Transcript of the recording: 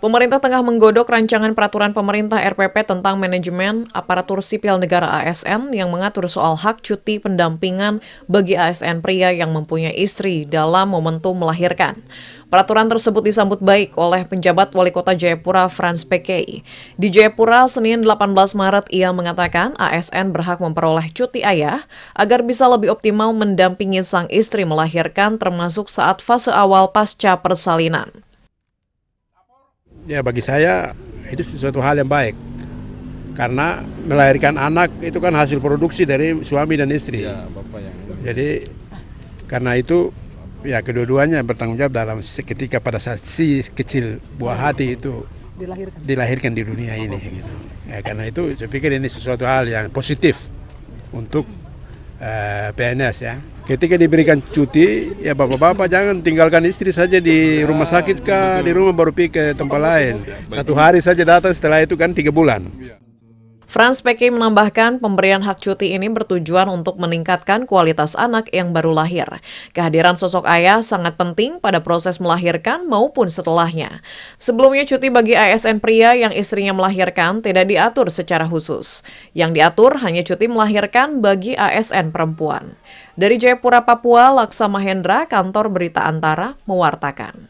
Pemerintah tengah menggodok rancangan peraturan pemerintah RPP tentang manajemen aparatur sipil negara ASN yang mengatur soal hak cuti pendampingan bagi ASN pria yang mempunyai istri dalam momentum melahirkan. Peraturan tersebut disambut baik oleh penjabat Wali Kota Jayapura, Frans Pekey. Di Jayapura, Senin 18 Maret, ia mengatakan ASN berhak memperoleh cuti ayah agar bisa lebih optimal mendampingi sang istri melahirkan termasuk saat fase awal pasca persalinan. Ya, bagi saya itu sesuatu hal yang baik, karena melahirkan anak itu kan hasil produksi dari suami dan istri. Ya, Bapak yang... Jadi karena itu ya kedua-duanya bertanggung jawab dalam seketika pada saat si kecil buah hati itu dilahirkan di dunia ini. Gitu. Ya, karena itu saya pikir ini sesuatu hal yang positif untuk PNS ya. Ketika diberikan cuti, ya bapak-bapak jangan tinggalkan istri saja di rumah sakit kah, di rumah baru pergi ke tempat lain. Satu hari saja datang, setelah itu kan 3 bulan. Frans Pekey menambahkan pemberian hak cuti ini bertujuan untuk meningkatkan kualitas anak yang baru lahir. Kehadiran sosok ayah sangat penting pada proses melahirkan maupun setelahnya. Sebelumnya cuti bagi ASN pria yang istrinya melahirkan tidak diatur secara khusus. Yang diatur hanya cuti melahirkan bagi ASN perempuan. Dari Jayapura, Papua, Laksa Mahendra, Kantor Berita Antara, mewartakan.